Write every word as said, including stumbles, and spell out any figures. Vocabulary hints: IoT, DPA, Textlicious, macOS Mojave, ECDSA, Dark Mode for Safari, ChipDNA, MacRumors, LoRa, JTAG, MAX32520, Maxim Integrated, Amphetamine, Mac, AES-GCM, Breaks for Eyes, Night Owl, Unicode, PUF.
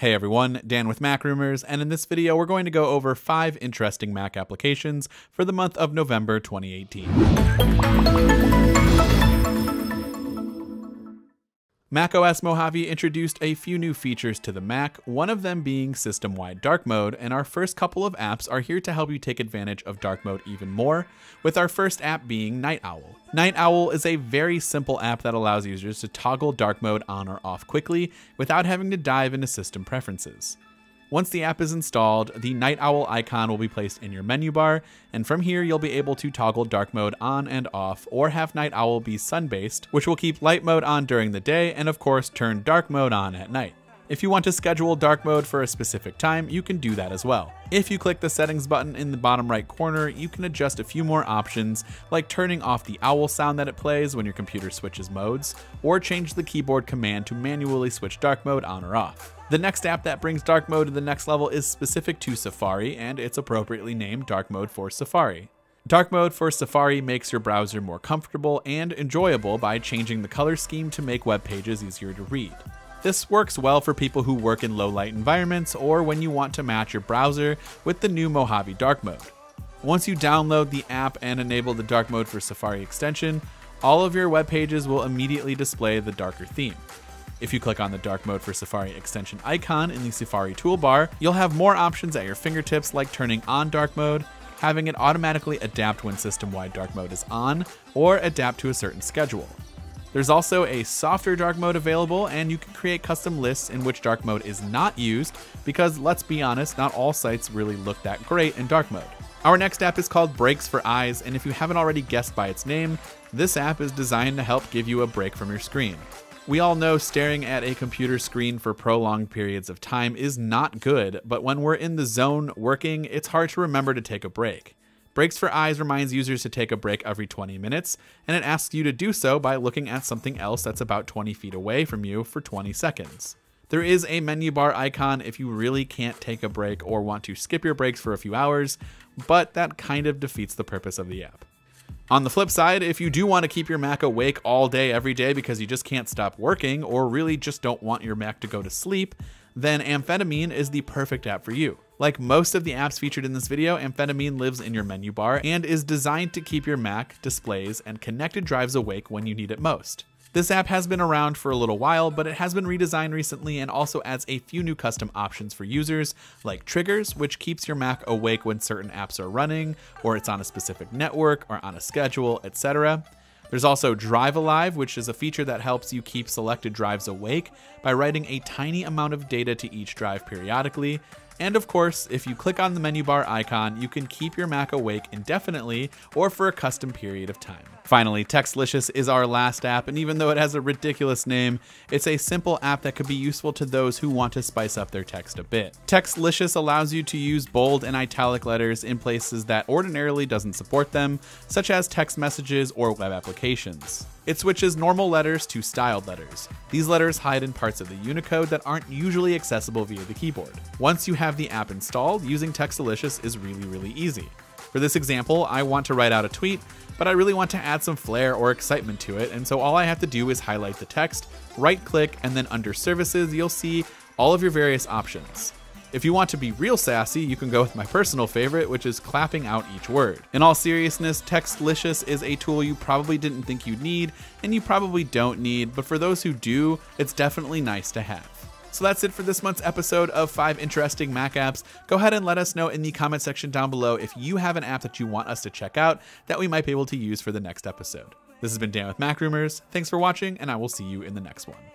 Hey everyone, Dan with MacRumors, and in this video we're going to go over five interesting Mac applications for the month of November twenty eighteen. macOS Mojave introduced a few new features to the Mac, one of them being system-wide dark mode, and our first couple of apps are here to help you take advantage of dark mode even more, with our first app being Night Owl. Night Owl is a very simple app that allows users to toggle dark mode on or off quickly without having to dive into system preferences. Once the app is installed, the Night Owl icon will be placed in your menu bar, and from here you'll be able to toggle dark mode on and off, or have Night Owl be sun-based, which will keep light mode on during the day and of course turn dark mode on at night. If you want to schedule dark mode for a specific time, you can do that as well. If you click the settings button in the bottom right corner, you can adjust a few more options, like turning off the owl sound that it plays when your computer switches modes, or change the keyboard command to manually switch dark mode on or off. The next app that brings dark mode to the next level is specific to Safari, and it's appropriately named Dark Mode for Safari. Dark Mode for Safari makes your browser more comfortable and enjoyable by changing the color scheme to make web pages easier to read. This works well for people who work in low-light environments or when you want to match your browser with the new Mojave Dark Mode. Once you download the app and enable the Dark Mode for Safari extension, all of your web pages will immediately display the darker theme. If you click on the Dark Mode for Safari extension icon in the Safari toolbar, you'll have more options at your fingertips, like turning on dark mode, having it automatically adapt when system-wide dark mode is on, or adapt to a certain schedule. There's also a softer dark mode available, and you can create custom lists in which dark mode is not used, because let's be honest, not all sites really look that great in dark mode. Our next app is called Breaks for Eyes, and if you haven't already guessed by its name, this app is designed to help give you a break from your screen. We all know staring at a computer screen for prolonged periods of time is not good, but when we're in the zone working, it's hard to remember to take a break. Breaks for Eyes reminds users to take a break every twenty minutes, and it asks you to do so by looking at something else that's about twenty feet away from you for twenty seconds. There is a menu bar icon if you really can't take a break or want to skip your breaks for a few hours, but that kind of defeats the purpose of the app. On the flip side, if you do want to keep your Mac awake all day every day because you just can't stop working or really just don't want your Mac to go to sleep, then Amphetamine is the perfect app for you. Like most of the apps featured in this video, Amphetamine lives in your menu bar and is designed to keep your Mac, displays, and connected drives awake when you need it most. This app has been around for a little while, but it has been redesigned recently and also adds a few new custom options for users, like triggers, which keeps your Mac awake when certain apps are running, or it's on a specific network, or on a schedule, et cetera. There's also Drive Alive, which is a feature that helps you keep selected drives awake by writing a tiny amount of data to each drive periodically. And of course, if you click on the menu bar icon, you can keep your Mac awake indefinitely or for a custom period of time. Finally, Textlicious is our last app, and even though it has a ridiculous name, it's a simple app that could be useful to those who want to spice up their text a bit. Textlicious allows you to use bold and italic letters in places that ordinarily doesn't support them, such as text messages or web applications. It switches normal letters to styled letters. These letters hide in parts of the Unicode that aren't usually accessible via the keyboard. Once you have the app installed, using Textlicious is really, really easy. For this example, I want to write out a tweet, but I really want to add some flair or excitement to it, and so all I have to do is highlight the text, right-click, and then under Services, you'll see all of your various options. If you want to be real sassy, you can go with my personal favorite, which is clapping out each word. In all seriousness, Textlicious is a tool you probably didn't think you'd need, and you probably don't need, but for those who do, it's definitely nice to have. So that's it for this month's episode of five interesting Mac apps. Go ahead and let us know in the comment section down below if you have an app that you want us to check out that we might be able to use for the next episode. This has been Dan with MacRumors. Thanks for watching, and I will see you in the next one.